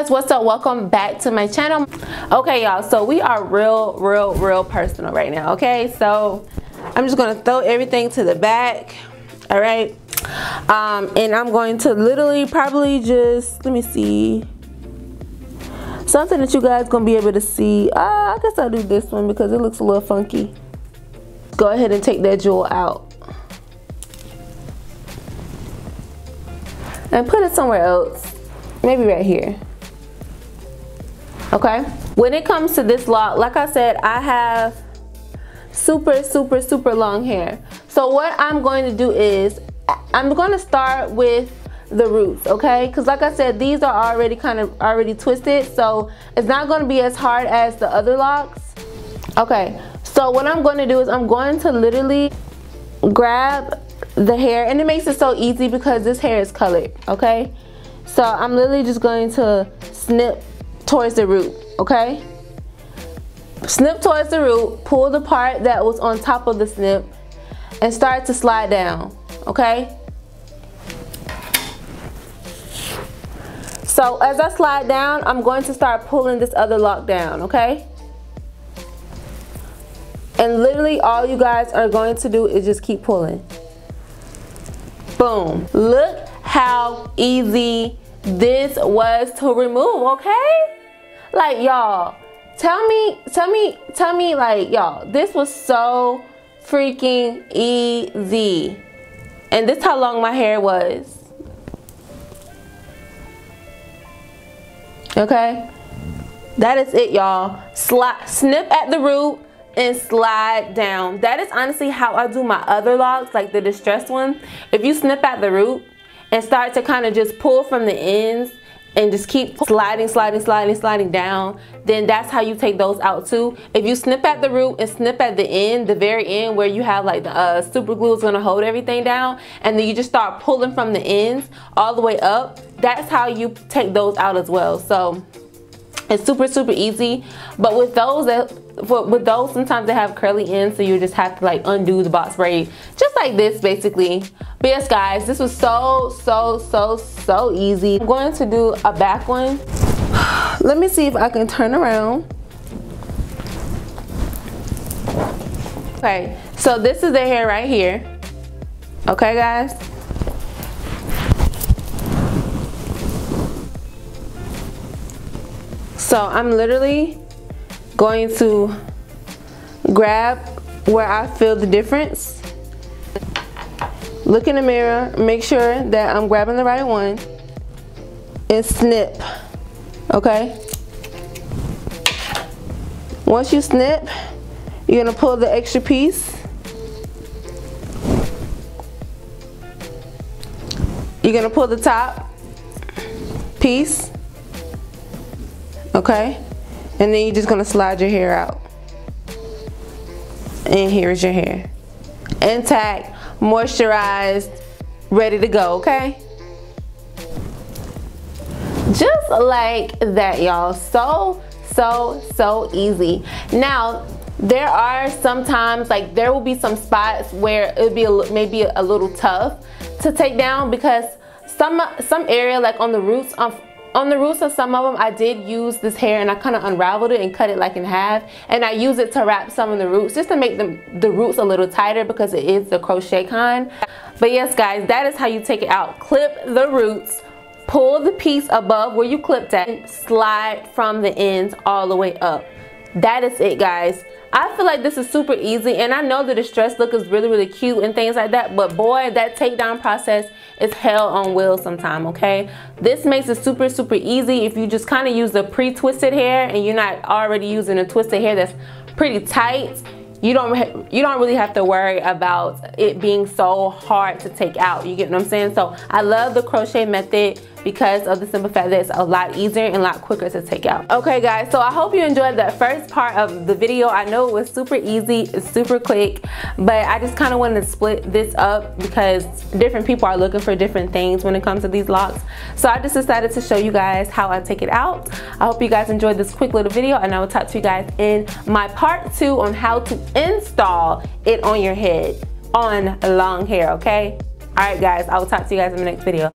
guys, what's up? Welcome back to my channel. Okay y'all, so we are real personal right now. Okay, so I'm just gonna throw everything to the back, all right? And I'm going to literally probably just, let me see, something that you guys gonna be able to see. I guess I'll do this one because it looks a little funky. Go ahead and take that jewel out and put it somewhere else, maybe right here. Okay, when it comes to this lock, like I said, I have super long hair. So what I'm going to do is I'm going to start with the roots, okay? Because like I said, these are already kind of twisted, so it's not going to be as hard as the other locks. Okay, so what I'm going to do is I'm going to literally grab the hair, and it makes it so easy because this hair is colored, okay? So I'm literally just going to snip towards the root, okay? Snip towards the root, pull the part that was on top of the snip, and start to slide down, okay? So as I slide down, I'm going to start pulling this other lock down, okay? And literally all you guys are going to do is just keep pulling. Boom. Look how easy this was to remove, okay? Like y'all, tell me, like y'all, this was so freaking easy. And this how long my hair was. Okay? That is it, y'all. Snip at the root and slide down. That is honestly how I do my other locks, like the distressed one. If you snip at the root and start to kind of just pull from the ends and just keep sliding down, then that's how you take those out too. If you snip at the root and snip at the end, the very end where you have like the super glue is gonna hold everything down, and then you just start pulling from the ends all the way up, that's how you take those out as well. So it's super easy. But with those sometimes they have curly ends, so you just have to like undo the box braid just like this basically. But yes guys, this was so easy. I'm going to do a back one. Let me see if I can turn around. Okay, so this is the hair right here, okay guys? So I'm literally going to grab where I feel the difference. Look in the mirror, make sure that I'm grabbing the right one, and snip, okay? Once you snip, you're gonna pull the extra piece. You're gonna pull the top piece, okay? And then you're just gonna slide your hair out. And here's your hair. Intact, moisturized, ready to go, okay? Just like that, y'all. So easy. Now, there are sometimes, like there will be some spots where it'll be maybe a little tough to take down, because some area, like on the roots, on the roots of some of them, I did use this hair and I kind of unraveled it and cut it like in half, and I use it to wrap some of the roots just to make the roots a little tighter because it is the crochet kind. But yes guys, that is how you take it out. Clip the roots, pull the piece above where you clipped at, and slide from the ends all the way up. That is it guys. I feel like this is super easy, and I know the distressed look is really cute and things like that, but boy, that takedown process is hell on wheels sometimes, okay? This makes it super easy. If you just kind of use the pre-twisted hair and you're not already using a twisted hair that's pretty tight, you don't really have to worry about it being so hard to take out. You get what I'm saying? So I love the crochet method because of the simple fact that it's a lot easier and a lot quicker to take out. Okay guys, so I hope you enjoyed that first part of the video. I know it was super easy, super quick, but I just kind of wanted to split this up because different people are looking for different things when it comes to these locks. So I just decided to show you guys how I take it out. I hope you guys enjoyed this quick little video, and I will talk to you guys in my part 2 on how to install it on your head on long hair, okay? All right guys, I will talk to you guys in the next video.